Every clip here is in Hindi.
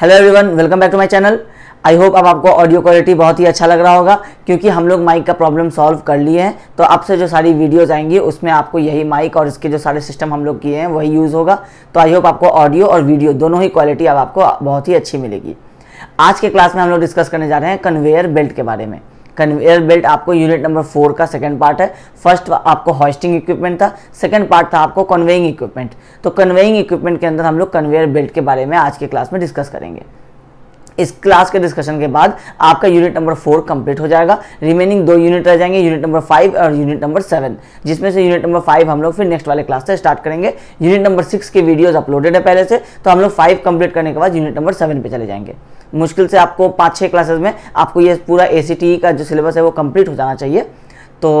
Hello everyone, welcome back to my channel. I hope आपको ऑडियो क्वालिटी बहुत ही अच्छा लग रहा होगा क्योंकि हम लोग माइक का प्रॉब्लम सॉल्व कर लिए हैं। तो आपसे जो सारी वीडियोस आएंगी उसमें आपको यही माइक और इसके जो सारे सिस्टम हम लोग किए हैं वही यूज़ होगा। तो आई होप आपको ऑडियो और वीडियो दोनों ही क्वालिटी अब आपको बहुत ही अच्छी मिलेगी। आज के क्लास में हम लोग डिस्कस करने जा रहे हैं कन्वेयर बेल्ट के बारे में। कन्वेयर बेल्ट आपको यूनिट नंबर 4 का सेकंड पार्ट है। फर्स्ट आपको हॉस्टिंग इक्विपमेंट था, सेकंड पार्ट था आपको कन्वेइंग इक्विपमेंट। तो कन्वेइंग इक्विपमेंट के अंदर हम लोग कन्वेयर बेल्ट के बारे में आज के क्लास में डिस्कस करेंगे। इस क्लास के डिस्कशन के बाद आपका यूनिट नंबर 4 कंप्लीट हो जाएगा। रिमेनिंग 2 यूनिट रह जाएंगे, यूनिट नंबर 5 और यूनिट नंबर 7, जिसमें से यूनिट नंबर 5 हम लोग फिर नेक्स्ट वाले क्लास से स्टार्ट करेंगे। यूनिट नंबर 6 के वीडियोस अपलोडेड है पहले से, तो हम लोग 5 कंप्लीट करने के बाद यूनिट नंबर 7 पे चले जाएंगे। मुश्किल से आपको 5-6 क्लासेज में आपको ये पूरा ACTE का जो सिलेबस है वो कंप्लीट हो जाना चाहिए। तो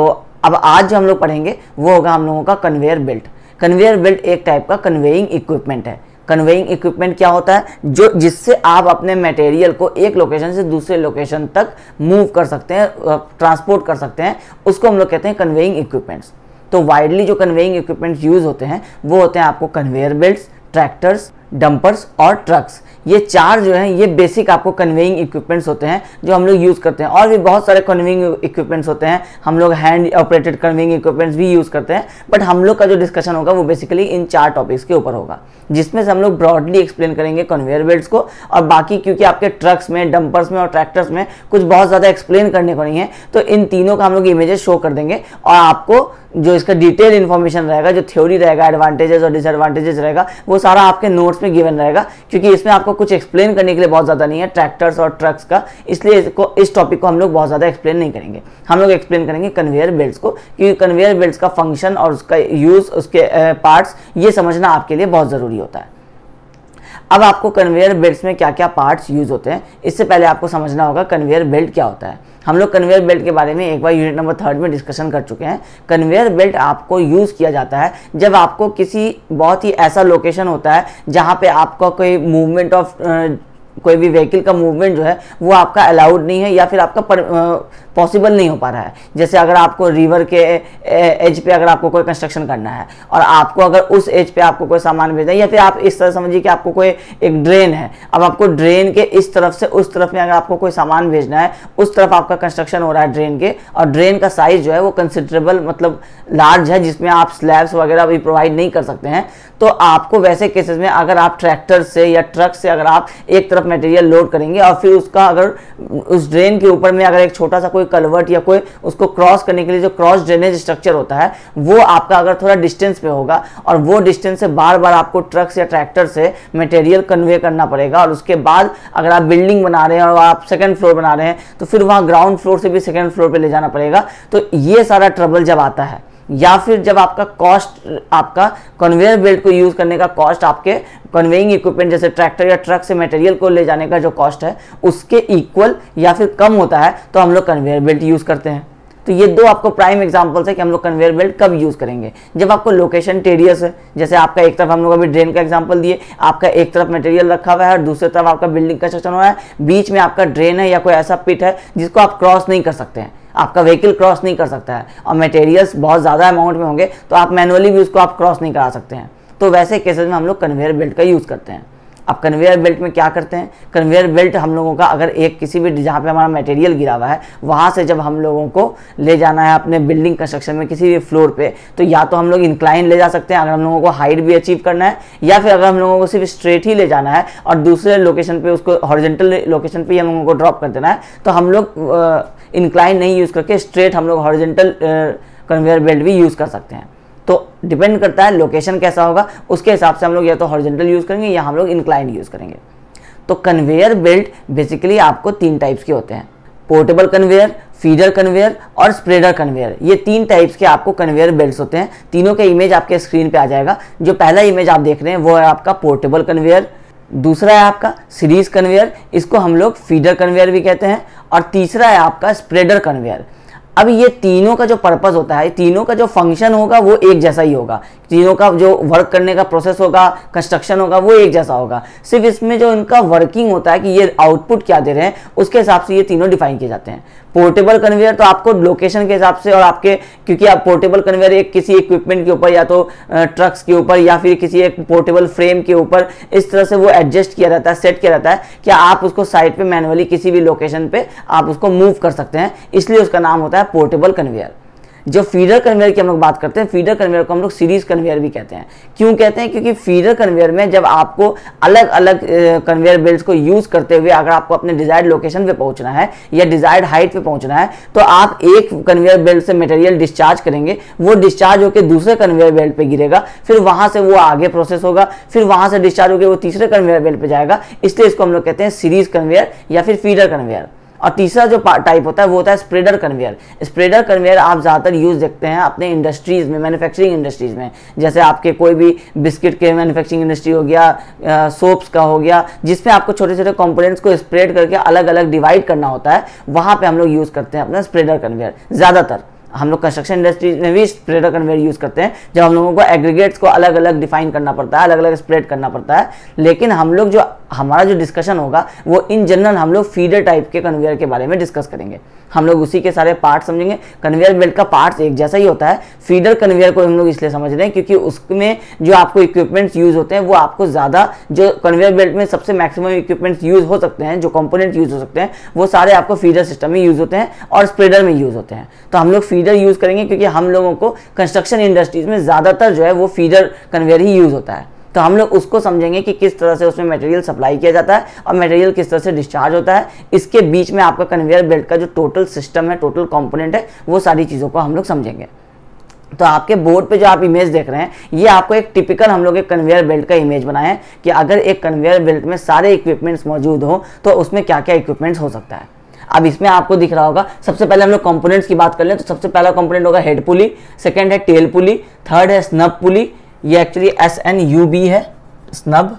अब आज जो हम लोग पढ़ेंगे वो होगा हम लोगों का कन्वेयर बेल्ट। कन्वेयर बेल्ट एक टाइप का कन्वेइंग इक्विपमेंट है। कन्वेइंग इक्विपमेंट क्या होता है? जो जिससे आप अपने मटेरियल को एक लोकेशन से दूसरे लोकेशन तक मूव कर सकते हैं, ट्रांसपोर्ट कर सकते हैं, उसको हम लोग कहते हैं कन्वेइंग इक्विपमेंट्स। तो वाइडली जो कन्वेइंग इक्विपमेंट्स यूज़ होते हैं वो होते हैं आपको कन्वेयर बेल्ट्स, ट्रैक्टर्स, डंपर्स और ट्रक्स। ये 4 जो हैं ये बेसिक आपको कन्वेइंग इक्विपमेंट्स होते हैं जो हम लोग यूज़ करते हैं। और भी बहुत सारे कन्वेइंग इक्विपमेंट्स होते हैं, हम लोग हैंड ऑपरेटेड कन्वेइंग इक्विपमेंट्स भी यूज़ करते हैं, बट हम लोग का जो डिस्कशन होगा वो बेसिकली इन 4 टॉपिक्स के ऊपर होगा, जिसमें से हम लोग ब्रॉडली एक्सप्लेन करेंगे कन्वेयर बेल्ट्स को। और बाकी क्योंकि आपके ट्रक्स में, डंपर्स में और ट्रैक्टर्स में कुछ बहुत ज़्यादा एक्सप्लेन करने को नहीं है, तो इन तीनों का हम लोग इमेजेस शो कर देंगे और आपको जो इसका डिटेल इन्फॉर्मेशन रहेगा, जो थ्योरी रहेगा, एडवांटेजेस और डिसएडवांटेजेस रहेगा, वो सारा आपके नोट्स में गिवन रहेगा। क्योंकि इसमें आपको कुछ एक्सप्लेन करने के लिए बहुत ज़्यादा नहीं है ट्रैक्टर्स और ट्रक्स का, इसलिए इसको इस टॉपिक को हम लोग बहुत ज़्यादा एक्सप्लेन नहीं करेंगे। हम लोग एक्सप्लेन करेंगे कन्वेयर बेल्ट्स को, क्योंकि कन्वेयर बेल्ट्स का फंक्शन और उसका यूज़, उसके पार्ट्स, ये समझना आपके लिए बहुत ज़रूरी होता है। अब आपको कन्वेयर बेल्ट्स में क्या क्या पार्ट्स यूज़ होते हैं, इससे पहले आपको समझना होगा कन्वेयर बेल्ट क्या होता है। हम लोग कन्वेयर बेल्ट के बारे में एक बार यूनिट नंबर 3 में डिस्कशन कर चुके हैं। कन्वेयर बेल्ट आपको यूज़ किया जाता है जब आपको किसी बहुत ही ऐसा लोकेशन होता है जहाँ पे आपका कोई मूवमेंट ऑफ कोई भी व्हीकल का मूवमेंट जो है वो आपका अलाउड नहीं है या फिर आपका पॉसिबल नहीं हो पा रहा है। जैसे अगर आपको रिवर के एज पे अगर आपको कोई कंस्ट्रक्शन करना है और आपको अगर उस एज पे आपको कोई सामान भेजना है, या फिर आप इस तरह समझिए कि आपको कोई एक ड्रेन है, अब आपको ड्रेन के इस तरफ से उस तरफ में अगर आपको कोई सामान भेजना है, उस तरफ आपका कंस्ट्रक्शन हो रहा है ड्रेन के, और ड्रेन का साइज़ जो है वो कंसिडरेबल मतलब लार्ज है जिसमें आप स्लैब्स वगैरह भी प्रोवाइड नहीं कर सकते हैं, तो आपको वैसे केसेस में अगर आप ट्रैक्टर से या ट्रक से अगर आप एक तरफ मटेरियल लोड करेंगे और फिर उसका अगर उस ड्रेन के ऊपर में अगर एक छोटा सा कोई कलवर्ट या कोई उसको क्रॉस करने के लिए जो क्रॉस ड्रेनेज स्ट्रक्चर होता है वो आपका अगर थोड़ा डिस्टेंस पे होगा और वो डिस्टेंस से बार बार आपको ट्रक्स या ट्रैक्टर से मटेरियल कन्वे करना पड़ेगा। और उसके बाद अगर आप बिल्डिंग बना रहे हैं और आप सेकेंड फ्लोर बना रहे हैं तो फिर वहाँ ग्राउंड फ्लोर से भी सेकेंड फ्लोर पर ले जाना पड़ेगा। तो ये सारा ट्रबल जब आता है, या फिर जब आपका कॉस्ट, आपका कन्वेयर बेल्ट को यूज़ करने का कॉस्ट आपके कन्वेइंग इक्विपमेंट जैसे ट्रैक्टर या ट्रक से मटेरियल को ले जाने का जो कॉस्ट है उसके इक्वल या फिर कम होता है, तो हम लोग कन्वेयर बेल्ट यूज़ करते हैं। तो ये 2 आपको प्राइम एग्जांपल्स है कि हम लोग कन्वेयर बेल्ट कब यूज़ करेंगे। जब आपको लोकेशन टेरियस है, जैसे आपका एक तरफ हम लोग अभी ड्रेन का एग्जांपल दिए, आपका एक तरफ मटेरियल रखा हुआ है और दूसरे तरफ आपका बिल्डिंग कंस्ट्रक्शन हो रहा है, बीच में आपका ड्रेन है या कोई ऐसा पिट है जिसको आप क्रॉस नहीं कर सकते हैं, आपका व्हीकल क्रॉस नहीं कर सकता है, और मटेरियल्स बहुत ज़्यादा अमाउंट में होंगे तो आप मैनुअली भी उसको आप क्रॉस नहीं करा सकते हैं। तो वैसे केसेस में हम लोग कन्वेयर बेल्ट का यूज़ करते हैं। अब कन्वेयर बेल्ट में क्या करते हैं? कन्वेयर बेल्ट हम लोगों का अगर एक किसी भी जहाँ पे हमारा मटेरियल गिरा हुआ है वहाँ से जब हम लोगों को ले जाना है अपने बिल्डिंग कंस्ट्रक्शन में किसी भी फ्लोर पे, तो या तो हम लोग इंक्लाइन ले जा सकते हैं अगर हम लोगों को हाइट भी अचीव करना है, या फिर अगर हम लोगों को सिर्फ स्ट्रेट ही ले जाना है और दूसरे लोकेशन पर उसको हॉरिजॉन्टल लोकेशन पर हम लोगों को ड्रॉप कर देना है, तो हम लोग इंक्लाइन नहीं यूज़ करके स्ट्रेट हम लोग हॉरिजॉन्टल कन्वेयर बेल्ट भी यूज़ कर सकते हैं। तो डिपेंड करता है लोकेशन कैसा होगा, उसके हिसाब से हम लोग या तो हॉरिजॉन्टल यूज़ करेंगे या हम लोग इंक्लाइन यूज़ करेंगे। तो कन्वेयर बेल्ट बेसिकली आपको 3 टाइप्स के होते हैं, पोर्टेबल कन्वेयर, फीडर कन्वेयर और स्प्रेडर कन्वेयर। ये 3 टाइप्स के आपको कन्वेयर बेल्ट्स होते हैं। तीनों के इमेज आपके स्क्रीन पर आ जाएगा। जो पहला इमेज आप देख रहे हैं वो है आपका पोर्टेबल कन्वेयर, दूसरा है आपका सीरीज कन्वेयर, इसको हम लोग फीडर कन्वेयर भी कहते हैं, और तीसरा है आपका स्प्रेडर कन्वेयर। अब ये तीनों का जो पर्पस होता है, तीनों का जो फंक्शन होगा वो एक जैसा ही होगा, तीनों का जो वर्क करने का प्रोसेस होगा, कंस्ट्रक्शन होगा, वो एक जैसा होगा। सिर्फ इसमें जो इनका वर्किंग होता है कि ये आउटपुट क्या दे रहे हैं, उसके हिसाब से ये तीनों डिफाइन किए जाते हैं। पोर्टेबल कन्वेयर तो आपको लोकेशन के हिसाब से और आपके, क्योंकि आप पोर्टेबल कन्वेयर एक किसी इक्विपमेंट के ऊपर या तो ट्रक्स के ऊपर या फिर किसी एक पोर्टेबल फ्रेम के ऊपर इस तरह से वो एडजस्ट किया जाता है, सेट किया जाता है कि आप उसको साइड पे मैन्युअली किसी भी लोकेशन पे आप उसको मूव कर सकते हैं, इसलिए उसका नाम होता है पोर्टेबल कन्वेयर। जो फीडर कन्वेयर की हम लोग बात करते हैं, फीडर कन्वेयर को हम लोग सीरीज कन्वेयर भी कहते हैं। क्यों कहते हैं? क्योंकि फीडर कन्वेयर में जब आपको अलग अलग कन्वेयर बेल्ट्स को यूज करते हुए अगर आपको अपने डिजायर्ड लोकेशन पे पहुंचना है या डिजायर्ड हाइट पे पहुंचना है, तो आप एक कन्वेयर बेल्ट से मटेरियल डिस्चार्ज करेंगे, वो डिस्चार्ज होकर दूसरे कन्वेयर बेल्ट पर गिरेगा, फिर वहां से वो आगे प्रोसेस होगा, फिर वहां से डिस्चार्ज होकर वो तीसरे कन्वेयर बेल्ट पर जाएगा, इसलिए इसको हम लोग कहते हैं सीरीज कन्वेयर या फिर फीडर कन्वेयर। और तीसरा जो टाइप होता है वो होता है स्प्रेडर कन्वेयर। स्प्रेडर कन्वेयर आप ज़्यादातर यूज़ देखते हैं अपने इंडस्ट्रीज़ में, मैन्युफैक्चरिंग इंडस्ट्रीज़ में, जैसे आपके कोई भी बिस्किट के मैन्युफैक्चरिंग इंडस्ट्री हो गया, सोप्स का हो गया, जिसमें आपको छोटे छोटे कंपोनेंट्स को स्प्रेड करके अलग अलग डिवाइड करना होता है, वहाँ पर हम लोग यूज़ करते हैं अपना स्प्रेडर कन्वेयर। ज़्यादातर हम लोग कंस्ट्रक्शन इंडस्ट्री में भी स्प्रेडर कन्वेयर यूज़ करते हैं, जब हम लोगों को एग्रीगेट्स को अलग अलग डिफाइन करना पड़ता है, अलग अलग स्प्रेड करना पड़ता है। लेकिन हम लोग जो हमारा जो डिस्कशन होगा वो इन जनरल हम लोग फीडर टाइप के कन्वेयर के बारे में डिस्कस करेंगे, हम लोग उसी के सारे पार्ट समझेंगे। कन्वेयर बेल्ट का पार्ट्स एक जैसा ही होता है। फीडर कन्वेयर को हम लोग इसलिए समझ रहे हैं क्योंकि उसमें जो आपको इक्विपमेंट्स यूज़ होते हैं वो आपको ज़्यादा, जो कन्वेयर बेल्ट में सबसे मैक्सिमम इक्विपमेंट्स यूज़ हो सकते हैं, जो कंपोनेंट यूज़ हो सकते हैं, वो सारे आपको फीडर सिस्टम में यूज़ होते हैं और स्प्रेडर में यूज़ होते हैं। तो हम लोग फीडर यूज़ करेंगे क्योंकि हम लोगों को कंस्ट्रक्शन इंडस्ट्रीज़ में ज़्यादातर जो है वो फीडर कन्वेयर ही यूज़ होता है। तो हम लोग उसको समझेंगे कि किस तरह से उसमें मटेरियल सप्लाई किया जाता है और मटेरियल किस तरह से डिस्चार्ज होता है। इसके बीच में आपका कन्वेयर बेल्ट का जो टोटल सिस्टम है, टोटल कंपोनेंट है, वो सारी चीज़ों को हम लोग समझेंगे। तो आपके बोर्ड पे जो आप इमेज देख रहे हैं, ये आपको एक टिपिकल हम लोग एक कन्वेयर बेल्ट का इमेज बनाए हैं कि अगर एक कन्वेयर बेल्ट में सारे इक्विपमेंट्स मौजूद हों तो उसमें क्या क्या इक्विपमेंट्स हो सकता है। अब इसमें आपको दिख रहा होगा, सबसे पहले हम लोग कंपोनेंट्स की बात कर लें तो सबसे पहला कंपोनेंट होगा हेड पुली, सेकंड है टेल पुली, थर्ड है स्नब पुली, ये एक्चुअली SNUB है स्नब,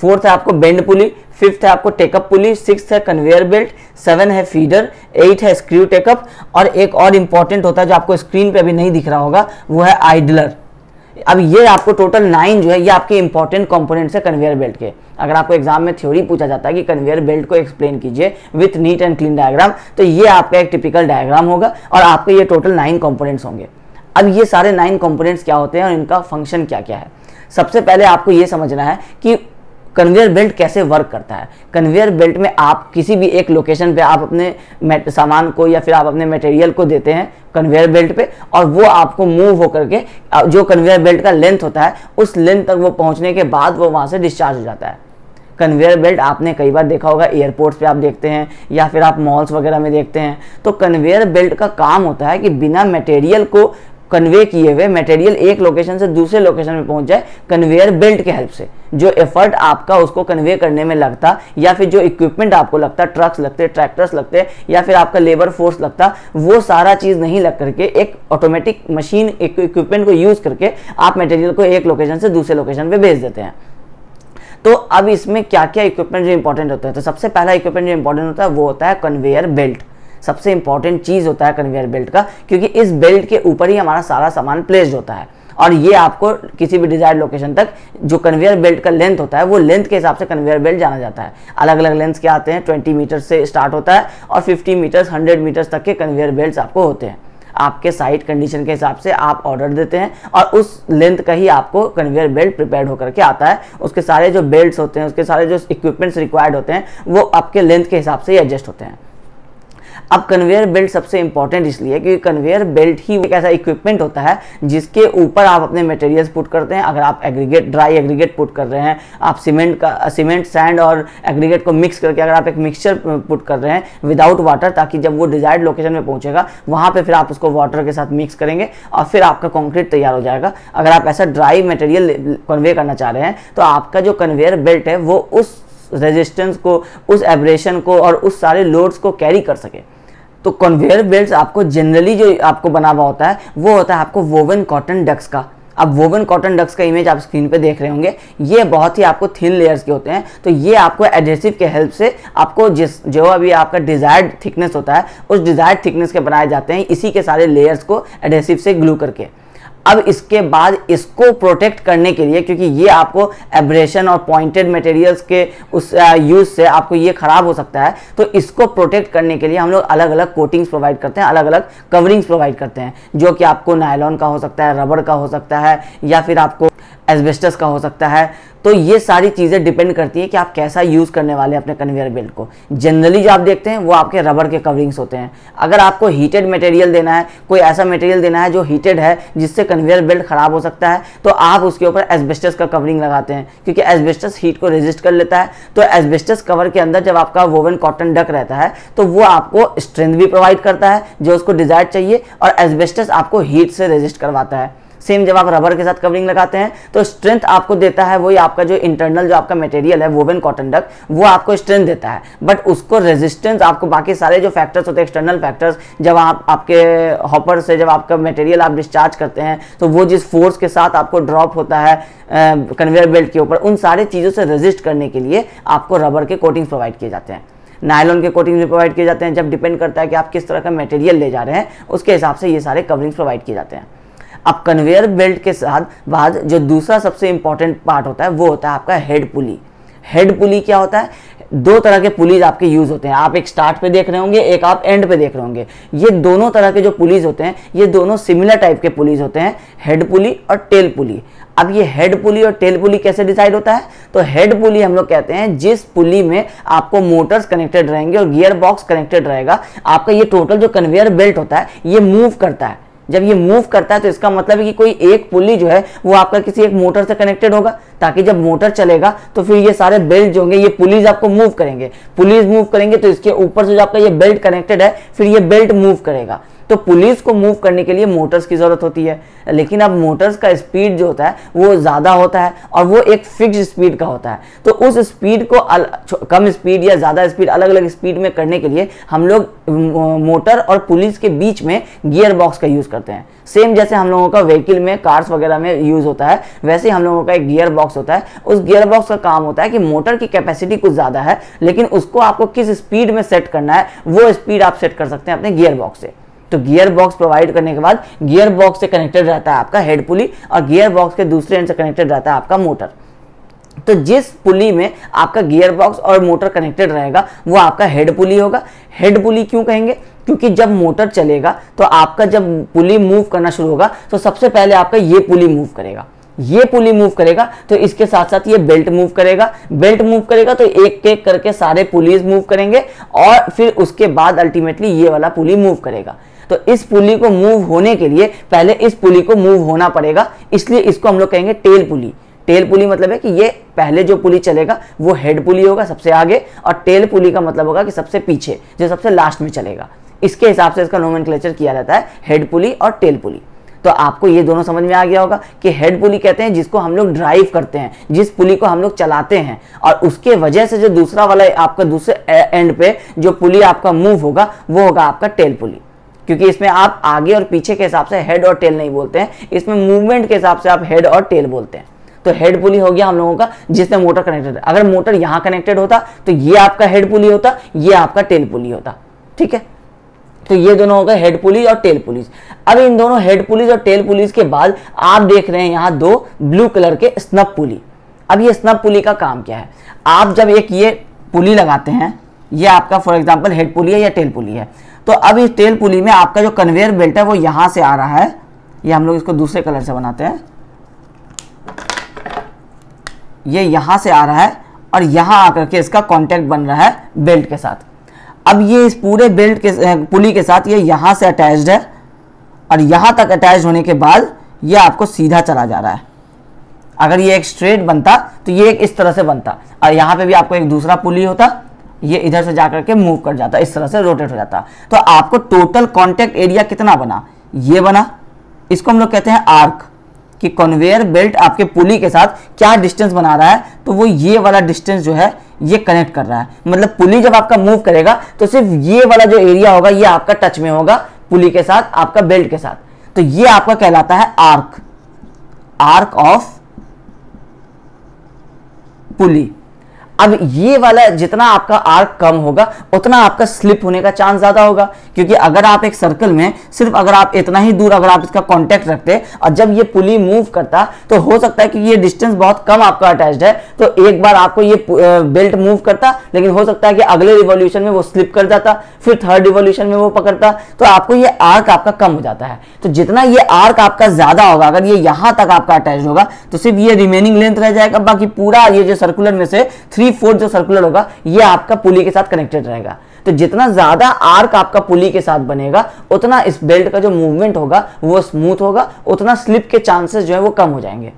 फोर्थ है आपको बेंड पुली, फिफ्थ है आपको टेकअप पुली, सिक्स्थ है कन्वेयर बेल्ट, सेवन है फीडर, एट है स्क्रू टेकअप, और एक और इम्पॉर्टेंट होता है जो आपको स्क्रीन पे अभी नहीं दिख रहा होगा, वो है आइडलर। अब ये आपको टोटल 9 जो है ये आपके इंपॉर्टेंट कंपोनेंट्स है कन्वेयर बेल्ट के। अगर आपको एग्जाम में थ्योरी पूछा जाता है कि कन्वेयर बेल्ट को एक्सप्लेन कीजिए with neat and clean diagram, तो ये आपका एक टिपिकल डायग्राम होगा और आपके ये टोटल 9 कंपोनेंट्स होंगे। अब ये सारे 9 कंपोनेंट्स क्या होते हैं और इनका फंक्शन क्या क्या है। सबसे पहले आपको ये समझना है कि कन्वेयर बेल्ट कैसे वर्क करता है। कन्वेयर बेल्ट में आप किसी भी एक लोकेशन पे आप अपने सामान को या फिर आप अपने मटेरियल को देते हैं कन्वेयर बेल्ट पे, और वो आपको मूव होकर के जो कन्वेयर बेल्ट का लेंथ होता है उस लेंथ तक वो पहुंचने के बाद वो वहाँ से डिस्चार्ज हो जाता है। कन्वेयर बेल्ट आपने कई बार देखा होगा, एयरपोर्ट्स पे आप देखते हैं या फिर आप मॉल्स वगैरह में देखते हैं। तो कन्वेयर बेल्ट का काम होता है कि बिना मटेरियल को कन्वे किए हुए मटेरियल एक लोकेशन से दूसरे लोकेशन में पहुंच जाए। कन्वेयर बेल्ट के हेल्प से जो एफर्ट आपका उसको कन्वे करने में लगता या फिर जो इक्विपमेंट आपको लगता, ट्रक्स लगते, ट्रैक्टर्स लगते या फिर आपका लेबर फोर्स लगता, वो सारा चीज़ नहीं लग करके एक ऑटोमेटिक मशीन एक इक्विपमेंट को यूज़ करके आप मटेरियल को एक लोकेशन से दूसरे लोकेशन पर भेज देते हैं। तो अब इसमें क्या क्या इक्विपमेंट जो इंपॉर्टेंट होता है, तो सबसे पहला इक्विपमेंट जो इंपॉर्टेंट होता है वो होता है कन्वेयर बेल्ट। सबसे इंपॉर्टेंट चीज़ होता है कन्वेयर बेल्ट का, क्योंकि इस बेल्ट के ऊपर ही हमारा सारा सामान प्लेस्ड होता है और ये आपको किसी भी डिजायर्ड लोकेशन तक जो कन्वेयर बेल्ट का लेंथ होता है वो लेंथ के हिसाब से कन्वेयर बेल्ट जाना जाता है। अलग अलग लेंथ के आते हैं, 20 मीटर से स्टार्ट होता है और 50 मीटर्स 100 मीटर्स तक के कन्वेयर बेल्ट आपको होते हैं। आपके साइट कंडीशन के हिसाब से आप ऑर्डर देते हैं और उस लेंथ का ही आपको कन्वेयर बेल्ट प्रिपेयर होकर के आता है। उसके सारे जो बेल्ट्स होते हैं, उसके सारे जो इक्विपमेंट्स रिक्वायर्ड होते हैं वो आपके लेंथ के हिसाब से ही एडजस्ट होते हैं। अब कन्वेयर बेल्ट सबसे इंपॉर्टेंट इसलिए क्योंकि कन्वेयर बेल्ट ही एक ऐसा इक्विपमेंट होता है जिसके ऊपर आप अपने मटेरियल्स पुट करते हैं। अगर आप एग्रीगेट, ड्राई एग्रीगेट पुट कर रहे हैं, आप सीमेंट सैंड और एग्रीगेट को मिक्स करके अगर आप एक मिक्सचर पुट कर रहे हैं विदाउट वाटर, ताकि जब वो डिजायर्ड लोकेशन में पहुंचेगा वहाँ पर फिर आप उसको वाटर के साथ मिक्स करेंगे और फिर आपका कॉन्क्रीट तैयार हो जाएगा। अगर आप ऐसा ड्राई मटेरियल कन्वे करना चाह रहे हैं तो आपका जो कन्वेयर बेल्ट है वो उस रेजिस्टेंस को, उस एब्रेशन को और उस सारे लोड्स को कैरी कर सके। तो कन्वेयर बेल्ट आपको जनरली जो आपको बना हुआ होता है वो होता है आपको वोवन कॉटन डक्स का। अब वोवन कॉटन डक्स का इमेज आप स्क्रीन पे देख रहे होंगे, ये बहुत ही आपको थिन लेयर्स के होते हैं। तो ये आपको एडहेसिव के हेल्प से आपको जिस जो अभी आपका डिजायर्ड थिकनेस होता है उस डिजायर्ड थिकनेस के बनाए जाते हैं, इसी के सारे लेयर्स को एडहेसिव से ग्लू करके। अब इसके बाद इसको प्रोटेक्ट करने के लिए, क्योंकि ये आपको एब्रेशन और पॉइंटेड मटेरियल्स के उस यूज़ से आपको ये ख़राब हो सकता है, तो इसको प्रोटेक्ट करने के लिए हम लोग अलग अलग कोटिंग्स प्रोवाइड करते हैं, अलग अलग कवरिंग्स प्रोवाइड करते हैं, जो कि आपको नायलॉन का हो सकता है, रबड़ का हो सकता है, या फिर आपको एस्बेस्टस का हो सकता है। तो ये सारी चीज़ें डिपेंड करती है कि आप कैसा यूज़ करने वाले हैं अपने कन्वेयर बेल्ट को। जनरली जो आप देखते हैं वो आपके रबड़ के कवरिंग्स होते हैं। अगर आपको हीटेड मटेरियल देना है, कोई ऐसा मटेरियल देना है जो हीटेड है जिससे कन्वेयर बेल्ट ख़राब हो सकता है, तो आप उसके ऊपर एस्बेस्टस का कवरिंग लगाते हैं, क्योंकि एस्बेस्टस हीट को रेजिस्ट कर लेता है। तो एस्बेस्टस कवर के अंदर जब आपका वोवन कॉटन डक रहता है तो वो आपको स्ट्रेंथ भी प्रोवाइड करता है जो उसको डिज़ायर चाहिए, और एस्बेस्टस आपको हीट से रेजिस्ट करवाता है। सेम जब आप रबर के साथ कवरिंग लगाते हैं तो स्ट्रेंथ आपको देता है वही आपका जो इंटरनल जो आपका मटेरियल है वोवन कॉटन डक, वो आपको स्ट्रेंथ देता है, बट उसको रेजिस्टेंस आपको बाकी सारे जो फैक्टर्स होते हैं एक्सटर्नल फैक्टर्स, जब आप आपके हॉपर से जब आपका मटेरियल आप डिस्चार्ज करते हैं तो वो जिस फोर्स के साथ आपको ड्रॉप होता है कन्वेयर बेल्ट के ऊपर, उन सारे चीज़ों से रेजिस्ट करने के लिए आपको रबर के कोटिंग्स प्रोवाइड किए जाते हैं, नायलॉन के कोटिंग्स भी प्रोवाइड किए जाते हैं। जब डिपेंड करता है कि आप किस तरह का मटेरियल ले जा रहे हैं उसके हिसाब से ये सारे कवरिंग्स प्रोवाइड किए जाते हैं। अब कन्वेयर बेल्ट के साथ बाद जो दूसरा सबसे इम्पॉर्टेंट पार्ट होता है वो होता है आपका हेड पुली। हेड पुली क्या होता है? दो तरह के पुलीज आपके यूज़ होते हैं, आप एक स्टार्ट पे देख रहे होंगे, एक आप एंड पे देख रहे होंगे। ये दोनों तरह के जो पुलीज होते हैं ये दोनों सिमिलर टाइप के पुलीज होते हैं, हेड पुली और टेल पुली। अब ये हेड पुली और टेल पुली कैसे डिसाइड होता है? तो हेड पुली हम लोग कहते हैं जिस पुली में आपको मोटर्स कनेक्टेड रहेंगे और गियर बॉक्स कनेक्टेड रहेगा, आपका ये टोटल जो कन्वेयर बेल्ट होता है ये मूव करता है। जब ये मूव करता है तो इसका मतलब है कि कोई एक पुली जो है वो आपका किसी एक मोटर से कनेक्टेड होगा, ताकि जब मोटर चलेगा तो फिर ये सारे बेल्ट जो होंगे ये पुलीज आपको मूव करेंगे। पुलीज मूव करेंगे तो इसके ऊपर से जो आपका ये बेल्ट कनेक्टेड है फिर ये बेल्ट मूव करेगा। तो पुलीज को मूव करने के लिए मोटर्स की ज़रूरत होती है, लेकिन अब मोटर्स का स्पीड जो होता है वो ज़्यादा होता है और वो एक फिक्स्ड स्पीड का होता है। तो उस स्पीड को कम स्पीड या ज़्यादा स्पीड अलग अलग स्पीड में करने के लिए हम लोग मोटर और पुलीज के बीच में गियर बॉक्स का यूज़ करते हैं। सेम जैसे हम लोगों का व्हीकल में, कार्स वगैरह में यूज़ होता है, वैसे हम लोगों का एक गियर बॉक्स होता है। उस गियर बॉक्स का काम होता है कि मोटर की कैपेसिटी कुछ ज़्यादा है लेकिन उसको आपको किस स्पीड में सेट करना है वो स्पीड आप सेट कर सकते हैं अपने गियर बॉक्स से। तो गियर बॉक्स प्रोवाइड करने के बाद गियर बॉक्स से कनेक्टेड रहता है आपका हेड पुली और गियर बॉक्स के दूसरे एंड से कनेक्टेड रहता है आपका मोटर। तो जिस पुली में आपका गियर बॉक्स और मोटर कनेक्टेड रहेगा वो आपका हेड पुली होगा। हेड पुली क्यों कहेंगे? क्योंकि जब मोटर चलेगा तो आपका जब पुली मूव करना शुरू होगा तो सबसे पहले आपका ये पुली मूव करेगा, ये पुली मूव करेगा, तो इसके साथ साथ ये बेल्ट मूव करेगा। बेल्ट मूव करेगा तो एक एक करके सारे पुलीज मूव करेंगे और फिर उसके बाद अल्टीमेटली ये वाला पुली मूव करेगा। तो इस पुली को मूव होने के लिए पहले इस पुली को मूव होना पड़ेगा, इसलिए इसको हम लोग कहेंगे टेल पुली। टेल पुली मतलब है कि ये पहले जो पुली चलेगा वो हेड पुली होगा सबसे आगे, और टेल पुली का मतलब होगा कि सबसे पीछे, जो सबसे लास्ट में चलेगा। इसके हिसाब से इसका नोमेनक्लेचर किया जाता है, हेड पुली और टेल पुली। तो आपको ये दोनों समझ में आ गया होगा कि हेड पुली कहते हैं जिसको हम लोग ड्राइव करते हैं, जिस पुली को हम लोग चलाते हैं, और उसके वजह से जो दूसरा वाला आपका दूसरे एंड पे जो पुली आपका मूव होगा वो होगा आपका टेल पुली। क्योंकि इसमें आप आगे और पीछे के हिसाब से हेड और टेल नहीं बोलते हैं, इसमें मूवमेंट के हिसाब से आप हेड और टेल बोलते हैं। तो हेड पुली हो गया हम लोगों का जिसमें मोटर कनेक्टेड है। अगर मोटर यहाँ कनेक्टेड होता तो ये आपका हेड पुली होता, ये आपका टेल पुली होता, ठीक है। तो ये दोनों हो गए हेड पुली और टेल पुलीज। अब इन दोनों हेड पुलीज और टेल पुलीज के बाद आप देख रहे हैं यहाँ दो ब्लू कलर के स्नब पुली। अब ये स्नब पुली का काम क्या है? आप जब एक ये पुली लगाते हैं, ये आपका फॉर एग्जाम्पल हेड पुली है या टेल पुली है, तो अब इस टेल पुली में आपका जो कन्वेयर बेल्ट है वो यहाँ से आ रहा है, ये हम लोग इसको दूसरे कलर से बनाते हैं, ये यहाँ से आ रहा है और यहाँ आकर के इसका कांटेक्ट बन रहा है बेल्ट के साथ। अब ये इस पूरे बेल्ट के पुली के साथ ये यहाँ से अटैच्ड है और यहाँ तक अटैच होने के बाद ये आपको सीधा चला जा रहा है। अगर ये एक स्ट्रेट बनता तो ये एक इस तरह से बनता, और यहाँ पे भी आपको एक दूसरा पुली होता, ये इधर से जाकर के मूव कर जाता, इस तरह से रोटेट हो जाता। तो आपको टोटल कांटेक्ट एरिया कितना बना? ये बना। इसको हम लोग कहते हैं आर्क, कि कन्वेयर बेल्ट आपके पुली के साथ क्या डिस्टेंस बना रहा है, तो वो ये वाला डिस्टेंस जो है ये कनेक्ट कर रहा है। मतलब पुली जब आपका मूव करेगा तो सिर्फ ये वाला जो एरिया होगा ये आपका टच में होगा पुली के साथ, आपका बेल्ट के साथ। तो ये आपका कहलाता है आर्क। Arc of pulley. अब ये वाला जितना आपका आर्क कम होगा उतना आपका स्लिप होने का चांस ज्यादा होगा, क्योंकि अगर आप एक सर्कल में सिर्फ अगर आप इतना ही दूर अगर आप इसका कांटेक्ट रखते और जब ये पुली मूव करता तो हो सकता है कि ये डिस्टेंस बहुत कम आपका अटैच्ड है, तो एक बार आपको ये बेल्ट मूव करता, लेकिन हो सकता है कि अगले रिवॉल्यूशन में वो स्लिप कर जाता, फिर थर्ड रिवॉल्यूशन में वो पकड़ता, तो आपको ये आर्क आपका कम हो जाता है। तो जितना ये आर्क आपका ज्यादा होगा, अगर ये यहाँ तक आपका अटैच्ड होगा तो सिर्फ ये रिमेनिंग लेंथ रह जाएगा, बाकी पूरा ये जो सर्कुलर में से 3/4 जो सर्कुलर होगा ये आपका पुली के साथ कनेक्टेड रहेगा। तो जितना ज्यादा आर्क आपका पुली के साथ बनेगा उतना इस बेल्ट का जो मूवमेंट होगा वो स्मूथ होगा, उतना स्लिप के चांसेस जो है वो कम हो जाएंगे।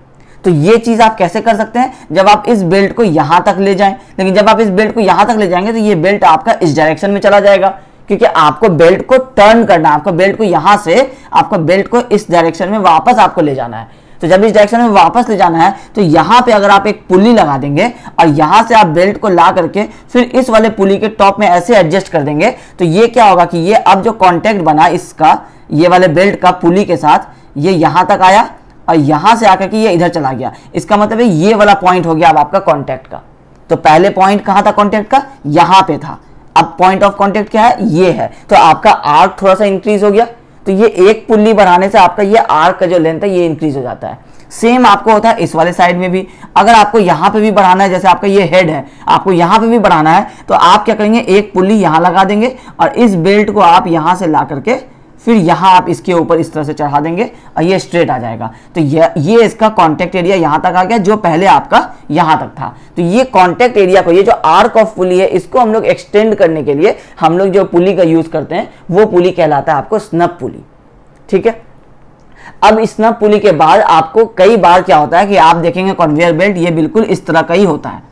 तो ये चीज आप कैसे कर सकते हैं, जब आप इस बेल्ट को यहां तक ले जाएं, लेकिन जब आप इस बेल्ट को यहां तक ले जाएंगे तो ये बेल्ट आपका इस डायरेक्शन में चला जाएगा, क्योंकि आपको बेल्ट को टर्न करना है, आपको बेल्ट को यहां से आपको बेल्ट को इस डायरेक्शन में वापस आपको ले जाना है। तो जब इस डायरेक्शन में वापस ले जाना है तो यहाँ पे अगर आप एक पुली लगा देंगे और यहाँ से आप बेल्ट को ला करके फिर इस वाले पुली के टॉप में ऐसे एडजस्ट कर देंगे, तो ये क्या होगा कि ये अब जो कांटेक्ट बना इसका ये वाले बेल्ट का पुली के साथ, ये यहाँ तक आया और यहाँ से आकर के ये इधर चला गया, इसका मतलब है ये वाला पॉइंट हो गया अब आपका कॉन्टैक्ट का। तो पहले पॉइंट कहाँ था कॉन्टैक्ट का, यहाँ पे था, अब पॉइंट ऑफ कॉन्टैक्ट क्या है, ये है। तो आपका आर्क थोड़ा सा इंक्रीज हो गया, तो ये एक पुली बढ़ाने से आपका ये आर्क का जो लेंथ है ये इंक्रीज हो जाता है। सेम आपको होता है इस वाले साइड में भी, अगर आपको यहाँ पे भी बढ़ाना है, जैसे आपका ये हेड है आपको यहाँ पे भी बढ़ाना है, तो आप क्या करेंगे एक पुली यहाँ लगा देंगे और इस बेल्ट को आप यहाँ से ला करके फिर यहाँ आप इसके ऊपर इस तरह से चढ़ा देंगे और ये स्ट्रेट आ जाएगा। तो ये इसका कॉन्टैक्ट एरिया यहाँ तक आ गया जो पहले आपका यहाँ तक था। तो ये कॉन्टैक्ट एरिया को, ये जो आर्क ऑफ पुली है इसको हम लोग एक्सटेंड करने के लिए हम लोग जो पुली का यूज करते हैं वो पुली कहलाता है आपको स्नब पुली, ठीक है। अब स्नब पुली के बाद आपको कई बार क्या होता है कि आप देखेंगे कॉन्वेयर बेल्ट ये बिल्कुल इस तरह का ही होता है,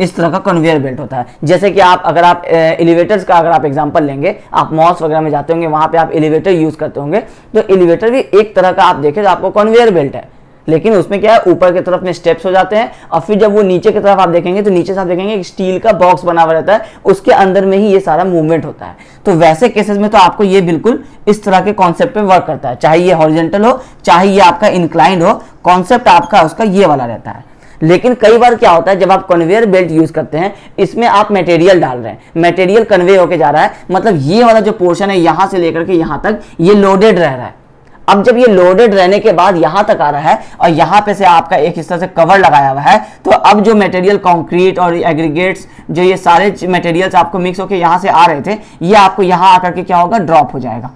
इस तरह का कन्वेयर बेल्ट होता है। जैसे कि आप अगर आप एलिवेटर्स का अगर आप एग्जांपल लेंगे, आप मॉल्स वगैरह में जाते होंगे वहां पे आप एलिवेटर यूज करते होंगे, तो एलिवेटर भी एक तरह का आप देखें तो आपको कन्वेयर बेल्ट है, लेकिन उसमें क्या है ऊपर की तरफ में स्टेप्स हो जाते हैं और फिर जब वो नीचे की तरफ आप देखेंगे तो नीचे से आप देखेंगे एक स्टील का बॉक्स बना हुआ रहता है, उसके अंदर में ही ये सारा मूवमेंट होता है। तो वैसे केसेस में तो आपको ये बिल्कुल इस तरह के कॉन्सेप्ट पे वर्क करता है, चाहे ये हॉरिजॉन्टल हो चाहे ये आपका इंक्लाइंड हो, कॉन्सेप्ट आपका उसका ये वाला रहता है। लेकिन कई बार क्या होता है जब आप कन्वेयर बेल्ट यूज करते हैं इसमें आप मटेरियल डाल रहे हैं, मटेरियल कन्वे होके जा रहा है, मतलब ये वाला जो पोर्शन है यहाँ से लेकर के यहाँ तक ये लोडेड रह रहा है। अब जब ये लोडेड रहने के बाद यहाँ तक आ रहा है और यहाँ पे से आपका एक हिस्सा से कवर लगाया हुआ है, तो अब जो मटेरियल कंक्रीट और एग्रीगेट्स जो ये सारे मटेरियल्स आपको मिक्स होकर यहाँ से आ रहे थे ये आपको यहाँ आकर के क्या होगा ड्रॉप हो जाएगा,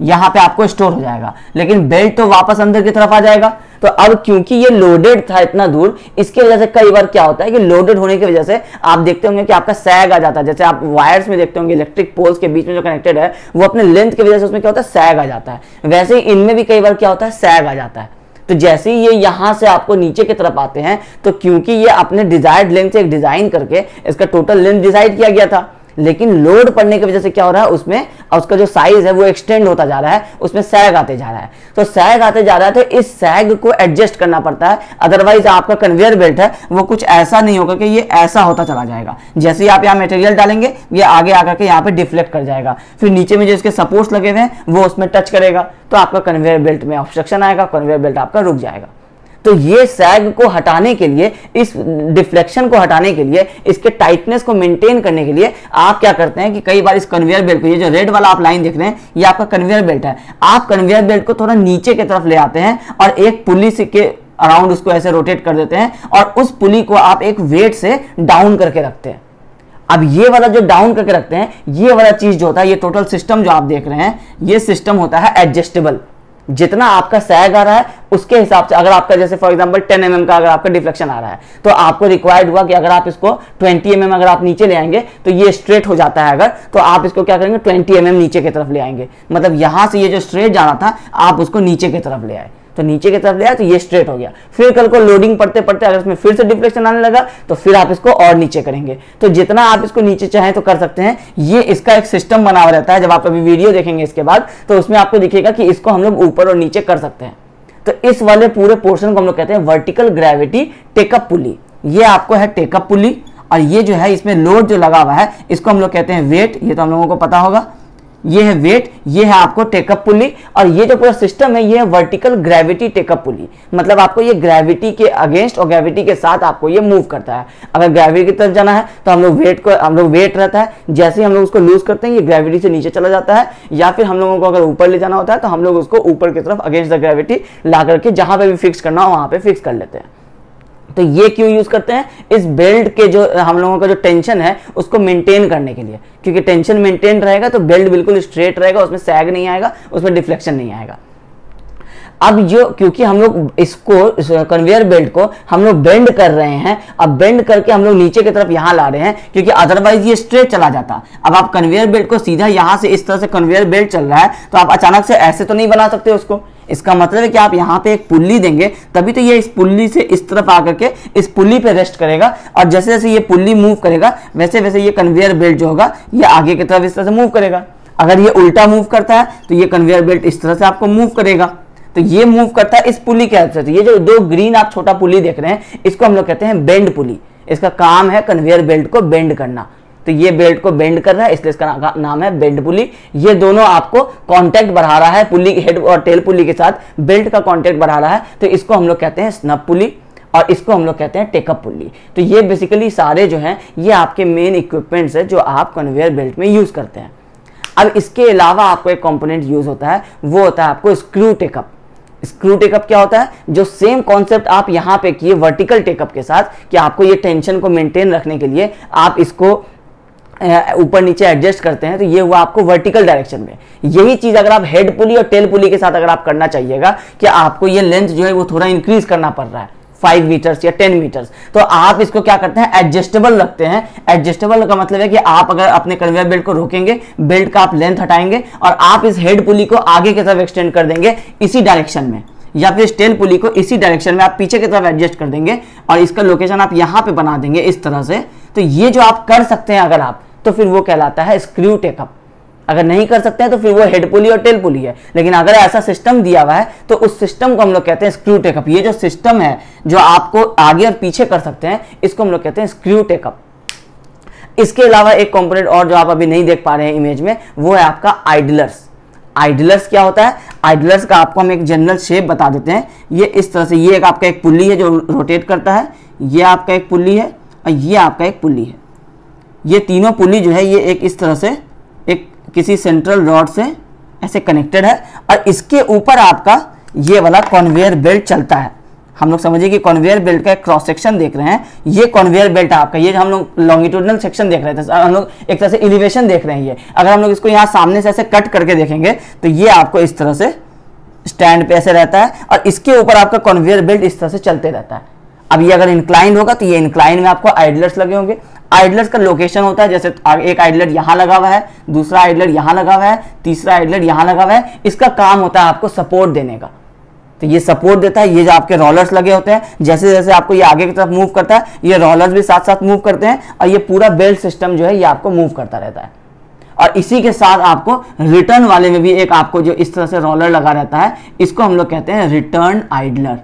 यहाँ पे आपको स्टोर हो जाएगा, लेकिन बेल्ट तो वापस अंदर की तरफ आ जाएगा। तो अब क्योंकि ये लोडेड था इतना दूर, इसके वजह से कई बार क्या होता है कि लोडेड होने की वजह से आप देखते होंगे कि आपका सैग आ जाता है, जैसे आप वायर्स में देखते होंगे इलेक्ट्रिक पोल्स के बीच में जो कनेक्टेड है वो अपने लेंथ की वजह से उसमें क्या होता है सैग आ जाता है, वैसे ही इनमें भी कई बार क्या होता है सैग आ जाता है। तो जैसे ही ये यहाँ से आपको नीचे की तरफ आते हैं तो क्योंकि ये अपने डिजायर्ड लेंथ से एक डिजाइन करके इसका टोटल लेंथ डिसाइड किया गया था, लेकिन लोड पड़ने की वजह से क्या हो रहा है उसमें उसका जो साइज है वो एक्सटेंड होता जा रहा है, उसमें सैग आते जा रहा है। तो सैग आते जा रहा है तो इस सैग को एडजस्ट करना पड़ता है, अदरवाइज आपका कन्वेयर बेल्ट है वो कुछ ऐसा नहीं होगा कि ये ऐसा होता चला जाएगा। जैसे ही आप यहाँ मटेरियल डालेंगे ये आगे आकर के यहाँ पे डिफ्लेक्ट कर जाएगा, फिर नीचे में जो इसके सपोर्ट्स लगे हुए हैं वो उसमें टच करेगा, तो आपका कन्वेयर बेल्ट में ऑब्स्ट्रक्शन आएगा, कन्वेयर बेल्ट आपका रुक जाएगा। तो ये सैग को हटाने के लिए, इस डिफ्लेक्शन को हटाने के लिए, इसके टाइटनेस को मेंटेन करने के लिए आप क्या करते हैं कि कई बार इस कन्वेयर बेल्ट को, ये जो रेड वाला आप लाइन देख रहे हैं ये आपका कन्वेयर बेल्ट है, आप कन्वेयर बेल्ट को थोड़ा नीचे की तरफ ले आते हैं और एक पुली के अराउंड उसको ऐसे रोटेट कर देते हैं और उस पुली को आप एक वेट से डाउन करके रखते हैं। अब ये वाला जो डाउन करके रखते हैं ये वाला चीज जो होता है, ये टोटल सिस्टम जो आप देख रहे हैं ये सिस्टम होता है एडजस्टेबल। जितना आपका सैग आ रहा है उसके हिसाब से, अगर आपका जैसे फॉर एग्जांपल 10 mm का अगर आपका डिफ्लेक्शन आ रहा है तो आपको रिक्वायर्ड हुआ कि अगर आप इसको 20 mm अगर आप नीचे ले आएंगे तो ये स्ट्रेट हो जाता है, अगर तो आप इसको क्या करेंगे 20 mm नीचे की तरफ ले आएंगे, मतलब यहां से ये जो स्ट्रेट जाना था आप उसको नीचे की तरफ ले आए, तो नीचे की तरफ ले आए तो ये स्ट्रेट हो गया। फिर कल को लोडिंग पड़ते पड़ते अगर इसमें फिर से डिफ्लेक्शन आने लगा तो फिर आप इसको और नीचे करेंगे। तो जितना आप इसको नीचे चाहें तो कर सकते हैं, ये इसका एक सिस्टम बना हुआ रहता है। जब आप अभी वीडियो देखेंगे इसके बाद तो उसमें आपको दिखेगा कि इसको हम लोग ऊपर और नीचे कर सकते हैं। तो इस वाले पूरे पोर्शन को हम लोग कहते हैं वर्टिकल ग्रेविटी टेकअप पुली। ये आपको है टेकअप पुली और ये जो है इसमें लोड जो लगा हुआ है इसको हम लोग कहते हैं वेट, ये तो हम लोगों को पता होगा। ये है वेट, ये है आपको टेकअप पुली, और ये जो पूरा सिस्टम है ये है वर्टिकल ग्रेविटी टेकअप पुली। मतलब आपको ये ग्रेविटी के अगेंस्ट और ग्रेविटी के साथ आपको ये मूव करता है। अगर ग्रेविटी की तरफ जाना है तो हम लोग वेट रहता है, जैसे ही हम लोग उसको लूज करते हैं ये ग्रेविटी से नीचे चला जाता है, या फिर हम लोगों को अगर ऊपर ले जाना होता है तो हम लोग उसको ऊपर की तरफ अगेंस्ट द ग्रेविटी ला करके जहाँ पर भी फिक्स करना हो वहाँ पर फिक्स कर लेते हैं। तो ये क्यों यूज करते हैं? इस बेल्ट के जो हम लोगों का जो टेंशन है उसको मेंटेन करने के लिए, क्योंकि टेंशन मेंटेन रहेगा तो बेल्ट बिल्कुल स्ट्रेट रहेगा, उसमें सैग नहीं आएगा, उसमें डिफ्लेक्शन नहीं आएगा। अब जो क्योंकि हम लोग इसको कन्वेयर बेल्ट को हम लोग बेंड कर रहे हैं, अब बेंड करके हम लोग नीचे की तरफ यहाँ ला रहे हैं, क्योंकि अदरवाइज ये स्ट्रेट चला जाता। अब आप कन्वेयर बेल्ट को सीधा यहाँ से इस तरह से कन्वेयर बेल्ट चल रहा है तो आप अचानक से ऐसे तो नहीं बना सकते उसको। इसका मतलब है कि आप यहाँ पे एक पुल्ली देंगे तभी तो ये इस पुल्ली से इस तरफ आकर के इस पुल्ली पे रेस्ट करेगा, और जैसे जैसे ये पुल्ली मूव करेगा वैसे वैसे ये कन्वेयर बेल्ट जो होगा ये आगे की तरफ इस तरह से मूव करेगा। अगर ये उल्टा मूव करता है तो ये कन्वेयर बेल्ट इस तरह से आपको मूव करेगा। तो ये मूव करता है इस पुली के हेल्प से। तो ये जो दो ग्रीन आप छोटा पुली देख रहे हैं इसको हम लोग कहते हैं बेंड पुली। इसका काम है कन्वेयर बेल्ट को बेंड करना। तो ये बेल्ट को बेंड कर रहा है इसलिए इसका नाम है बेंड पुली। ये दोनों आपको कांटेक्ट बढ़ा रहा है पुली हेड और टेल पुली के साथ, बेल्ट का कांटेक्ट बढ़ा रहा है, तो इसको हम लोग कहते हैं स्नब पुली और इसको हम लोग कहते हैं टेकअप पुली। तो ये बेसिकली सारे जो हैं ये आपके मेन इक्विपमेंट्स हैं जो आप कन्वेयर बेल्ट में यूज़ करते हैं। अब इसके अलावा आपको एक कॉम्पोनेंट यूज़ होता है, वो होता है आपको स्क्रू टेकअप। स्क्रू टेकअप क्या होता है? जो सेम कॉन्सेप्ट आप यहाँ पे किए वर्टिकल टेकअप के साथ कि आपको ये टेंशन को मेंटेन रखने के लिए आप इसको ऊपर नीचे एडजस्ट करते हैं, तो ये हुआ आपको वर्टिकल डायरेक्शन में। यही चीज़ अगर आप हेड पुली और टेल पुली के साथ अगर आप करना चाहिएगा कि आपको ये लेंथ जो है वो थोड़ा इंक्रीज करना पड़ रहा है 5 मीटर्स या 10 मीटर्स, तो आप इसको क्या करते हैं एडजस्टेबल रखते हैं। एडजस्टेबल का मतलब है कि आप अगर अपने कन्वेयर बेल्ट को रोकेंगे, बेल्ट का आप लेंथ हटाएंगे और आप इस हेड पुली को आगे की तरफ एक्सटेंड कर देंगे इसी डायरेक्शन में, या फिर इस टेल पुली को इसी डायरेक्शन में आप पीछे की तरफ एडजस्ट कर देंगे और इसका लोकेशन आप यहाँ पे बना देंगे इस तरह से। तो ये जो आप कर सकते हैं अगर आप, तो फिर वो कहलाता है स्क्रू टेकअप। अगर नहीं कर सकते हैं तो फिर वो हेड पुली और टेल पुली है। लेकिन अगर ऐसा सिस्टम दिया हुआ है तो उस सिस्टम को हम लोग कहते हैं स्क्रू टेकअप। ये जो सिस्टम है जो आपको आगे और पीछे कर सकते हैं इसको हम लोग कहते हैं स्क्रू टेकअप। इसके अलावा एक कंपोनेंट और जो आप अभी नहीं देख पा रहे हैं इमेज में, वो है आपका आइडलर्स। आइडलर्स क्या होता है? आइडलर्स का आपको हम एक जनरल शेप बता देते हैं। ये इस तरह से ये एक आपका एक पुल्ली है जो रोटेट करता है, ये आपका एक पुल्ली है और ये आपका एक पुल्ली है। ये तीनों पुल्ली जो है ये एक इस तरह से एक किसी सेंट्रल रॉड से ऐसे कनेक्टेड है और इसके ऊपर आपका ये वाला कॉन्वेयर बेल्ट चलता है। हम लोग समझिए कि कॉन्वेयर बेल्ट का एक क्रॉस सेक्शन देख रहे हैं, ये कॉन्वेयर बेल्ट आपका, ये हम लोग लॉन्गिट्यूडनल सेक्शन देख रहे थे, हम लोग एक तरह से एलिवेशन देख रहे हैं। ये अगर हम लोग इसको यहाँ सामने से ऐसे कट करके देखेंगे तो ये आपको इस तरह से स्टैंड पे ऐसे रहता है और इसके ऊपर आपका कॉन्वेयर बेल्ट इस तरह से चलते रहता है। अब ये अगर इंक्लाइन होगा तो ये इंक्लाइन में आपको आइडलर्स लगे होंगे। आइडलर्स का लोकेशन होता है, जैसे एक आइडलर यहाँ लगा हुआ है, दूसरा आइडलर यहाँ लगा हुआ है, तीसरा आइडलर यहाँ लगा हुआ है। इसका काम होता है आपको सपोर्ट देने का, तो ये सपोर्ट देता है। ये जो आपके रोलर्स लगे होते हैं, जैसे जैसे आपको ये आगे की तरफ मूव करता है ये रोलर्स भी साथ साथ मूव करते हैं और ये पूरा बेल्ट सिस्टम जो है ये आपको मूव करता रहता है। और इसी के साथ आपको रिटर्न वाले में भी एक आपको जो इस तरह से रोलर लगा रहता है, इसको हम लोग कहते हैं रिटर्न आइडलर।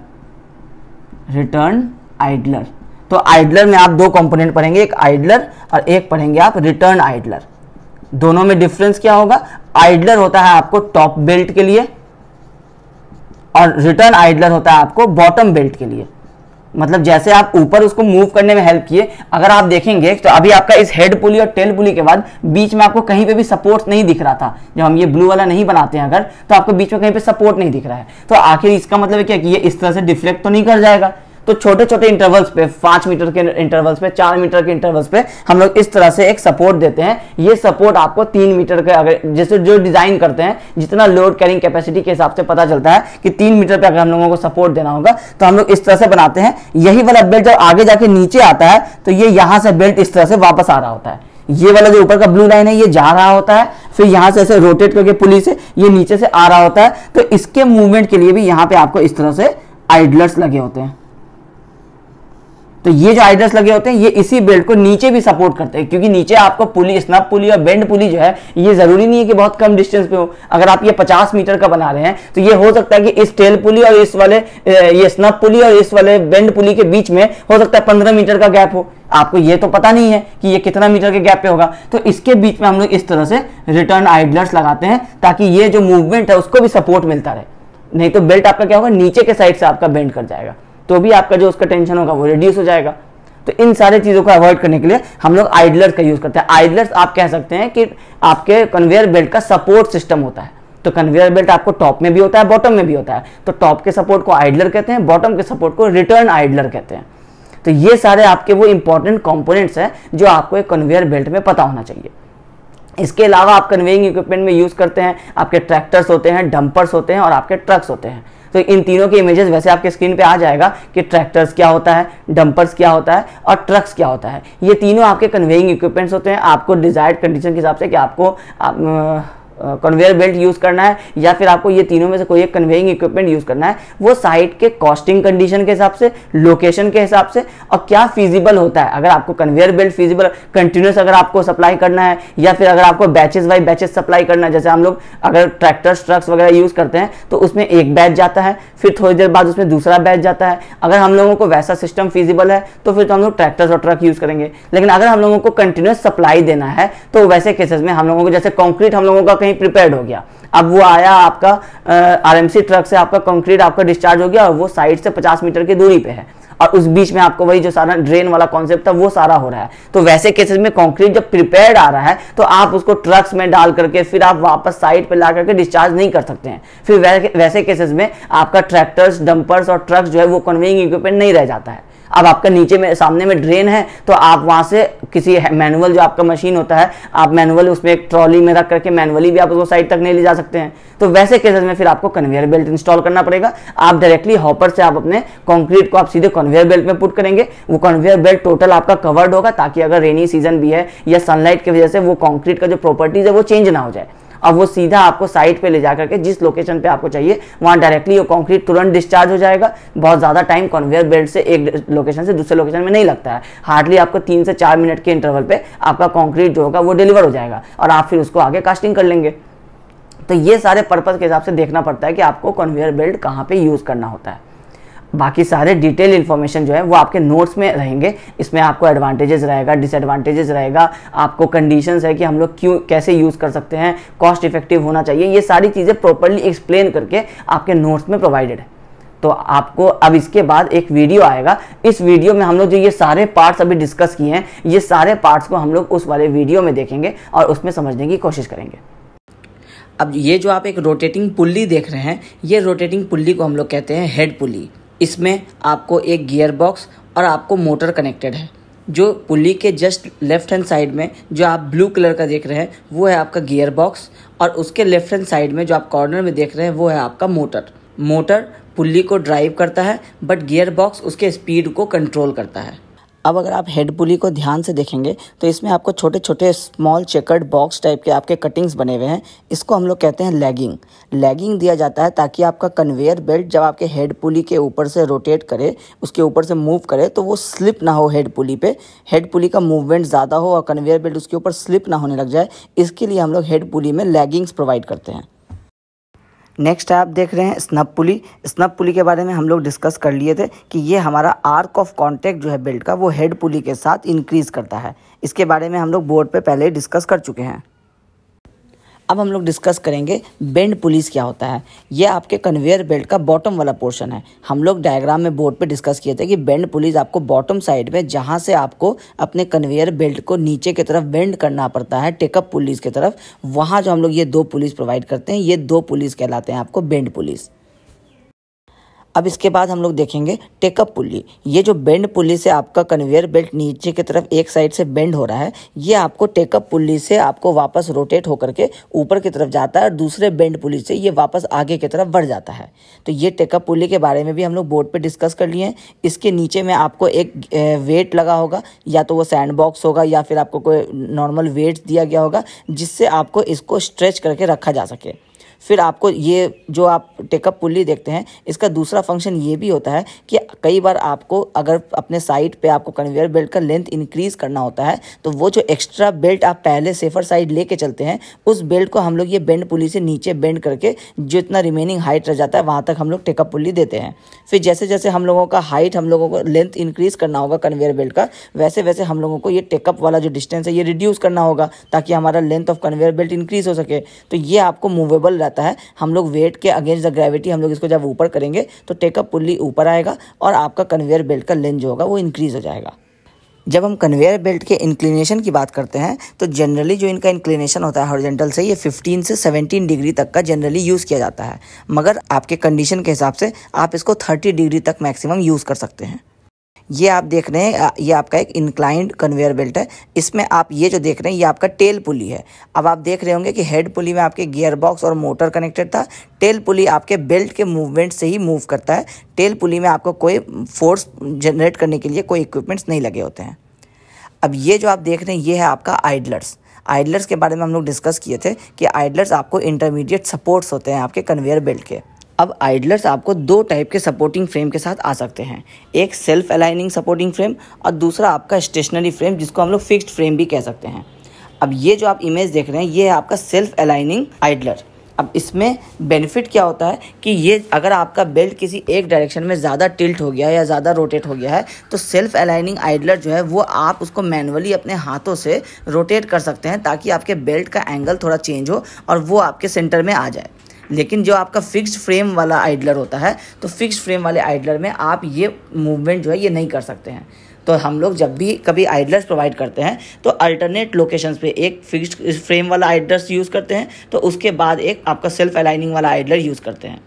रिटर्न आइडलर, तो आइडलर में आप दो कंपोनेंट पढ़ेंगे, एक आइडलर और एक पढ़ेंगे आप रिटर्न आइडलर। दोनों में डिफरेंस क्या होगा? आइडलर होता है आपको टॉप बेल्ट के लिए और रिटर्न आइडलर होता है आपको बॉटम बेल्ट के लिए। मतलब जैसे आप ऊपर उसको मूव करने में हेल्प किए, अगर आप देखेंगे तो अभी आपका इस हेड पुली और टेल पुली के बाद बीच में आपको कहीं पे भी सपोर्ट नहीं दिख रहा था। जब हम ये ब्लू वाला नहीं बनाते हैं अगर, तो आपको बीच में कहीं पे सपोर्ट नहीं दिख रहा है, तो आखिर इसका मतलब है क्या कि ये इस तरह से डिफ्लेक्ट तो नहीं कर जाएगा। तो छोटे छोटे इंटरवल्स पे, 5 मीटर के इंटरवल्स पे, 4 मीटर के इंटरवल्स पे हम लोग इस तरह से एक सपोर्ट देते हैं। ये सपोर्ट आपको 3 मीटर के, अगर जैसे जो डिजाइन करते हैं जितना लोड कैरिंग कैपेसिटी के हिसाब से पता चलता है कि 3 मीटर पे अगर हम लोगों को सपोर्ट देना होगा तो हम लोग इस तरह से बनाते हैं। यही वाला बेल्ट जब आगे जाके नीचे आता है तो ये यहाँ से बेल्ट इस तरह से वापस आ रहा होता है। ये वाला जो ऊपर का ब्लू लाइन है ये जा रहा होता है, फिर यहाँ से ऐसे रोटेट करके पुली से ये नीचे से आ रहा होता है। तो इसके मूवमेंट के लिए भी यहाँ पे आपको इस तरह से आइडलर्स लगे होते हैं। तो ये जो हाइड्रस लगे होते हैं ये इसी बेल्ट को नीचे भी सपोर्ट करते हैं, क्योंकि नीचे आपको पुली, स्नब पुली और बेंड पुली जो है ये जरूरी नहीं है कि बहुत कम डिस्टेंस पे हो। अगर आप ये 50 मीटर का बना रहे हैं तो ये हो सकता है कि इस टेल पुली और इस वाले ये स्नब पुली और इस वाले बेंड पुली के बीच में हो सकता है 15 मीटर का गैप हो। आपको ये तो पता नहीं है कि ये कितना मीटर के गैप पे होगा, तो इसके बीच में हम लोग इस तरह से रिटर्न आइडलर्स लगाते हैं ताकि ये जो मूवमेंट है उसको भी सपोर्ट मिलता रहे। नहीं तो बेल्ट आपका क्या होगा, नीचे के साइड से आपका बेंड कर जाएगा, तो भी आपका जो उसका टेंशन होगा वो रिड्यूस हो जाएगा। तो इन सारे चीज़ों को अवॉइड करने के लिए हम लोग आइडलर्स का यूज़ करते हैं। आइडलर्स आप कह सकते हैं कि आपके कन्वेयर बेल्ट का सपोर्ट सिस्टम होता है। तो कन्वेयर बेल्ट आपको टॉप में भी होता है, बॉटम में भी होता है। तो टॉप के सपोर्ट को आइडलर कहते हैं, बॉटम के सपोर्ट को रिटर्न आइडलर कहते हैं। तो ये सारे आपके वो इंपॉर्टेंट कॉम्पोनेंट्स हैं जो आपको एक कन्वेयर बेल्ट में पता होना चाहिए। इसके अलावा आप कन्वेइंग इक्विपमेंट में यूज़ करते हैं, आपके ट्रैक्टर्स होते हैं, डंपर्स होते हैं और आपके ट्रक्स होते हैं। तो इन तीनों के इमेजेस वैसे आपके स्क्रीन पे आ जाएगा कि ट्रैक्टर्स क्या होता है, डंपर्स क्या होता है और ट्रक्स क्या होता है। ये तीनों आपके कन्वेइंग इक्विपमेंट्स होते हैं। आपको डिजायर्ड कंडीशन के हिसाब से कि आपको कन्वेयर बेल्ट यूज़ करना है या फिर आपको ये तीनों में से कोई एक कन्वेइंग इक्विपमेंट यूज़ करना है, वो साइट के कॉस्टिंग कंडीशन के हिसाब से, लोकेशन के हिसाब से और क्या फीजिबल होता है। अगर आपको कन्वेयर बेल्ट फीजिबल कंटिन्यूस अगर आपको सप्लाई करना है या फिर अगर आपको बैचेस बाई बैचेस सप्लाई करना है, जैसे हम लोग अगर ट्रैक्टर्स ट्रक्स वगैरह यूज़ करते हैं तो उसमें एक बैच जाता है, फिर थोड़ी देर बाद उसमें दूसरा बैच जाता है। अगर हम लोगों को वैसा सिस्टम फीजिबल है तो फिर तो हम लोग ट्रैक्टर्स और ट्रक यूज़ करेंगे। लेकिन अगर हम लोगों को कंटिन्यूस सप्लाई देना है तो वैसे केसेस में हम लोगों को, जैसे कॉन्क्रीट हम लोगों का प्रिपेयर्ड हो गया, अब वो आया आपका आरएमसी ट्रक से आपका कंक्रीट आपका डिस्चार्ज हो गया और वो साइड से 50 मीटर की दूरी पे है और उस बीच में आपको वही जो सारा ड्रेन वाला कॉन्सेप्ट था वो सारा हो रहा है। तो वैसे केसेस में कंक्रीट जब प्रिपेयर्ड आ रहा है तो आप उसको ट्रक्स में डाल करके फिर आप वापस साइड पे ला करके डिस्चार्ज नहीं कर सकते हैं। फिर वैसे केसेस में आपका ट्रैक्टर्स, डंपर्स और ट्रक्स जो है वो कन्वेइंग इक्विपमेंट नहीं रह जाता है। अब आपका नीचे में सामने में ड्रेन है तो आप वहाँ से किसी मैनुअल जो आपका मशीन होता है आप मैनुअल उसमें एक ट्रॉली में रख करके मैनुअली भी आप उसको साइड तक नहीं ले जा सकते हैं। तो वैसे केसेस में फिर आपको कन्वेयर बेल्ट इंस्टॉल करना पड़ेगा। आप डायरेक्टली हॉपर से आप अपने कंक्रीट को आप सीधे कन्वेयर बेल्ट में पुट करेंगे, वो कन्वेयर बेल्ट टोटल आपका कवर्ड होगा ताकि अगर रेनी सीजन भी है या सनलाइट की वजह से वो कंक्रीट का जो प्रॉपर्टीज है वो चेंज ना हो जाए। अब वो सीधा आपको साइट पे ले जा करके जिस लोकेशन पे आपको चाहिए वहाँ डायरेक्टली वो कंक्रीट तुरंत डिस्चार्ज हो जाएगा। बहुत ज़्यादा टाइम कन्वेयर बेल्ट से एक लोकेशन से दूसरे लोकेशन में नहीं लगता है। हार्डली आपको 3 से 4 मिनट के इंटरवल पे आपका कंक्रीट जो होगा वो डिलीवर हो जाएगा और आप फिर उसको आगे कास्टिंग कर लेंगे। तो ये सारे पर्पज़ के हिसाब से देखना पड़ता है कि आपको कन्वेयर बेल्ट कहाँ पर यूज़ करना होता है। बाकी सारे डिटेल इन्फॉर्मेशन जो है वो आपके नोट्स में रहेंगे। इसमें आपको एडवांटेजेस रहेगा, डिसएडवांटेजेस रहेगा, आपको कंडीशंस है कि हम लोग क्यों कैसे यूज़ कर सकते हैं, कॉस्ट इफेक्टिव होना चाहिए, ये सारी चीज़ें प्रॉपर्ली एक्सप्लेन करके आपके नोट्स में प्रोवाइडेड है। तो आपको अब इसके बाद एक वीडियो आएगा, इस वीडियो में हम लोग जो ये सारे पार्ट्स अभी डिस्कस किए हैं ये सारे पार्ट्स को हम लोग उस वाले वीडियो में देखेंगे और उसमें समझने की कोशिश करेंगे। अब ये जो आप एक रोटेटिंग पुल्ली देख रहे हैं, ये रोटेटिंग पुल्ली को हम लोग कहते हैं हेड पुल्ली। इसमें आपको एक गियर बॉक्स और आपको मोटर कनेक्टेड है। जो पुली के जस्ट लेफ्ट हैंड साइड में जो आप ब्लू कलर का देख रहे हैं वो है आपका गियर बॉक्स और उसके लेफ्ट हैंड साइड में जो आप कॉर्नर में देख रहे हैं वो है आपका मोटर। मोटर पुली को ड्राइव करता है बट गियर बॉक्स उसके स्पीड को कंट्रोल करता है। अब अगर आप हेड पुली को ध्यान से देखेंगे तो इसमें आपको छोटे छोटे स्मॉल चेकर्ड बॉक्स टाइप के आपके कटिंग्स बने हुए हैं। इसको हम लोग कहते हैं लैगिंग। लैगिंग दिया जाता है ताकि आपका कन्वेयर बेल्ट जब आपके हेड पुली के ऊपर से रोटेट करे, उसके ऊपर से मूव करे, तो वो स्लिप ना हो हेड पुली पे। हेड पुली का मूवमेंट ज़्यादा हो और कन्वेयर बेल्ट उसके ऊपर स्लिप ना होने लग जाए, इसके लिए हम लोग हेड पुली में लैगिंग्स प्रोवाइड करते हैं। नेक्स्ट आप देख रहे हैं स्नब पुली। स्नब पुली के बारे में हम लोग डिस्कस कर लिए थे कि ये हमारा आर्क ऑफ कांटेक्ट जो है बेल्ट का वो हेड पुली के साथ इंक्रीज़ करता है। इसके बारे में हम लोग बोर्ड पे पहले डिस्कस कर चुके हैं। अब हम लोग डिस्कस करेंगे बेंड पुलीस क्या होता है। ये आपके कन्वेयर बेल्ट का बॉटम वाला पोर्शन है। हम लोग डायग्राम में बोर्ड पे डिस्कस किए थे कि बेंड पुलीस आपको बॉटम साइड में जहाँ से आपको अपने कन्वेयर बेल्ट को नीचे की तरफ बेंड करना पड़ता है टेकअप पुलीस की तरफ, वहाँ जो हम लोग ये दो पुलीस प्रोवाइड करते हैं, ये दो पुलीस कहलाते हैं आपको बेंड पुलीस। अब इसके बाद हम लोग देखेंगे टेकअप पुली। ये जो बेंड पुली से आपका कन्वेयर बेल्ट नीचे की तरफ एक साइड से बेंड हो रहा है, ये आपको टेकअप पुली से आपको वापस रोटेट होकर के ऊपर की तरफ जाता है और दूसरे बेंड पुली से ये वापस आगे की तरफ बढ़ जाता है। तो ये टेकअप पुली के बारे में भी हम लोग बोर्ड पे डिस्कस कर लिए हैं। इसके नीचे में आपको एक वेट लगा होगा, या तो वो सैंड बॉक्स होगा या फिर आपको कोई नॉर्मल वेट दिया गया होगा जिससे आपको इसको स्ट्रेच करके रखा जा सके। फिर आपको ये जो आप टेकअप पुल्ली देखते हैं, इसका दूसरा फंक्शन ये भी होता है कि कई बार आपको अगर अपने साइड पे आपको कन्वेयर बेल्ट का लेंथ इंक्रीज़ करना होता है तो वो जो एक्स्ट्रा बेल्ट आप पहले सेफर साइड लेके चलते हैं उस बेल्ट को हम लोग ये बेंड पुली से नीचे बेंड करके जितना रिमेनिंग हाइट रह जाता है वहाँ तक हम लोग टेकअप पुल्ली देते हैं। फिर जैसे जैसे हम लोगों का हाइट, हम लोगों को लेंथ इंक्रीज़ करना होगा कन्वेयर बेल्ट का, वैसे वैसे हम लोगों को ये टेकअप वाला जो डिस्टेंस है ये रिड्यूस करना होगा ताकि हमारा length of conveyor belt increase हो सके। तो ये आपको मूवेबल रहता है, हम लोग वेट के अगेंस्ट द ग्रेविटी हम लोग इसको जब ऊपर करेंगे तो टेकअप पुल्ली ऊपर आएगा और आपका कन्वेयर बेल्ट का लेंथ जो होगा वो इंक्रीज़ हो जाएगा। जब हम कन्वेयर बेल्ट के इंक्लिनेशन की बात करते हैं तो जनरली जो इनका इंक्लिनेशन होता है हॉरिजॉन्टल से, ये 15 से 17 डिग्री तक का जनरली यूज़ किया जाता है, मगर आपके कंडीशन के हिसाब से आप इसको 30 डिग्री तक मैक्सिमम यूज़ कर सकते हैं। ये आप देख रहे हैं, ये आपका एक इंक्लाइंड कन्वेयर बेल्ट है। इसमें आप ये जो देख रहे हैं ये आपका टेल पुली है। अब आप देख रहे होंगे कि हेड पुली में आपके गियर बॉक्स और मोटर कनेक्टेड था, टेल पुली आपके बेल्ट के मूवमेंट से ही मूव करता है। टेल पुली में आपको कोई फोर्स जनरेट करने के लिए कोई इक्विपमेंट्स नहीं लगे होते हैं। अब ये जो आप देख रहे हैं ये है आपका आइडलर्स। आइडलर्स के बारे में हम लोग डिस्कस किए थे कि आइडलर्स आपको इंटरमीडिएट सपोर्ट्स होते हैं आपके कन्वेयर बेल्ट के। अब आइडलर्स आपको दो टाइप के सपोर्टिंग फ्रेम के साथ आ सकते हैं, एक सेल्फ अलाइनिंग सपोर्टिंग फ्रेम और दूसरा आपका स्टेशनरी फ्रेम जिसको हम लोग फिक्स्ड फ्रेम भी कह सकते हैं। अब ये जो आप इमेज देख रहे हैं ये है आपका सेल्फ अलाइनिंग आइडलर। अब इसमें बेनिफिट क्या होता है कि ये अगर आपका बेल्ट किसी एक डायरेक्शन में ज़्यादा टिल्ट हो गया या ज़्यादा रोटेट हो गया है तो सेल्फ अलाइनिंग आइडलर जो है वो आप उसको मैन्युअली अपने हाथों से रोटेट कर सकते हैं ताकि आपके बेल्ट का एंगल थोड़ा चेंज हो और वो आपके सेंटर में आ जाए। लेकिन जो आपका फिक्स्ड फ्रेम वाला आइडलर होता है तो फिक्स्ड फ्रेम वाले आइडलर में आप ये मूवमेंट जो है ये नहीं कर सकते हैं। तो हम लोग जब भी कभी आइडलर्स प्रोवाइड करते हैं तो अल्टरनेट लोकेशंस पे एक फिक्स्ड फ्रेम वाला आइडलर्स यूज़ करते हैं, तो उसके बाद एक आपका सेल्फ अलाइनिंग वाला आइडलर यूज़ करते हैं।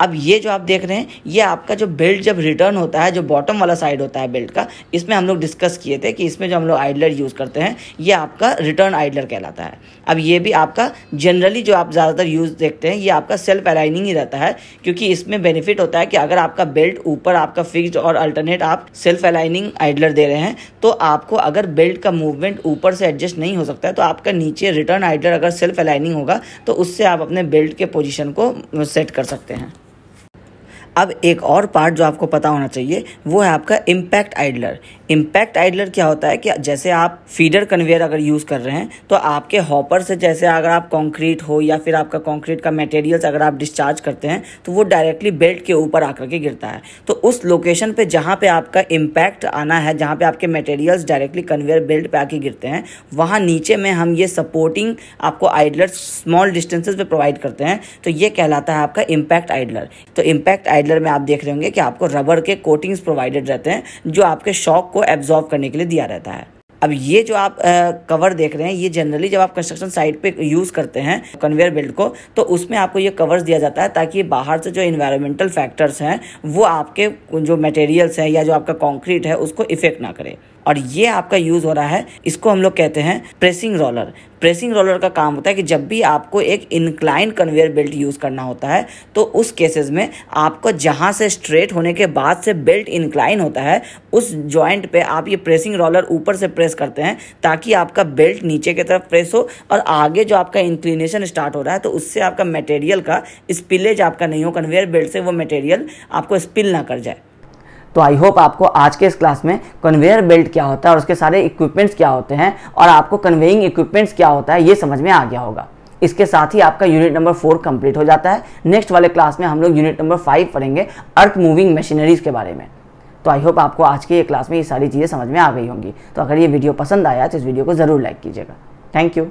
अब ये जो आप देख रहे हैं ये आपका जो बेल्ट जब रिटर्न होता है, जो बॉटम वाला साइड होता है बेल्ट का, इसमें हम लोग डिस्कस किए थे कि इसमें जो हम लोग आइडलर यूज़ करते हैं ये आपका रिटर्न आइडलर कहलाता है। अब ये भी आपका जनरली जो आप ज़्यादातर यूज़ देखते हैं ये आपका सेल्फ अलाइनिंग ही रहता है, क्योंकि इसमें बेनिफिट होता है कि अगर आपका बेल्ट ऊपर आपका फिक्स्ड और अल्टरनेट आप सेल्फ अलाइनिंग आइडलर दे रहे हैं तो आपको अगर बेल्ट का मूवमेंट ऊपर से एडजस्ट नहीं हो सकता है तो आपका नीचे रिटर्न आइडलर अगर सेल्फ अलाइनिंग होगा तो उससे आप अपने बेल्ट के पोजिशन को सेट कर सकते हैं। अब एक और पार्ट जो आपको पता होना चाहिए वो है आपका इम्पैक्ट आइडलर। इम्पैक्ट आइडलर क्या होता है कि जैसे आप फीडर कन्वेयर अगर यूज़ कर रहे हैं तो आपके हॉपर से, जैसे अगर आप कंक्रीट हो या फिर आपका कंक्रीट का मटेरियल्स अगर आप डिस्चार्ज करते हैं तो वो डायरेक्टली बेल्ट के ऊपर आकर के गिरता है। तो उस लोकेशन पे जहाँ पे आपका इम्पैक्ट आना है, जहाँ पे आपके मटेरियल्स डायरेक्टली कन्वेयर बेल्ट पे आके गिरते हैं, वहाँ नीचे में हम ये सपोर्टिंग आपको आइडलर स्मॉल डिस्टेंसेज पे प्रोवाइड करते हैं, तो ये कहलाता है आपका इम्पैक्ट आइडलर। तो इम्पैक्ट आइडलर में आप देख रहे होंगे कि आपको रबर के कोटिंग्स प्रोवाइडेड रहते हैं जो आपके शॉक को एब्जॉर्व करने के लिए दिया रहता है। अब ये जो आप कवर देख रहे हैं ये जनरली जब आप कंस्ट्रक्शन साइट पे यूज़ करते हैं कन्वेयर बेल्ट को तो उसमें आपको ये कवर्स दिया जाता है ताकि बाहर से जो इन्वायरमेंटल फैक्टर्स हैं वो आपके जो मटेरियल्स हैं या जो आपका कंक्रीट है उसको इफेक्ट ना करे। और ये आपका यूज़ हो रहा है, इसको हम लोग कहते हैं प्रेसिंग रोलर। प्रेसिंग रोलर का काम होता है कि जब भी आपको एक इंक्लाइन कन्वेयर बेल्ट यूज़ करना होता है तो उस केसेस में आपको जहाँ से स्ट्रेट होने के बाद से बेल्ट इंक्लाइन होता है उस जॉइंट पे आप ये प्रेसिंग रोलर ऊपर से प्रेस करते हैं ताकि आपका बेल्ट नीचे की तरफ प्रेस हो और आगे जो आपका इंक्लिनेशन स्टार्ट हो रहा है तो उससे आपका मटेरियल का स्पिलेज आपका नहीं हो, कन्वेयर बेल्ट से वो मटेरियल आपको स्पिल ना कर जाए। तो आई होप आपको आज के इस क्लास में कन्वेयर बेल्ट क्या होता है और उसके सारे इक्विपमेंट्स क्या होते हैं और आपको कन्वेइंग इक्विपमेंट्स क्या होता है ये समझ में आ गया होगा। इसके साथ ही आपका यूनिट नंबर 4 कंप्लीट हो जाता है। नेक्स्ट वाले क्लास में हम लोग यूनिट नंबर 5 पढ़ेंगे अर्थ मूविंग मशीनरीज के बारे में। तो आई होप आपको आज के ये क्लास में ये सारी चीज़ें समझ में आ गई होंगी। तो अगर ये वीडियो पसंद आया तो इस वीडियो को ज़रूर लाइक कीजिएगा। Thank you.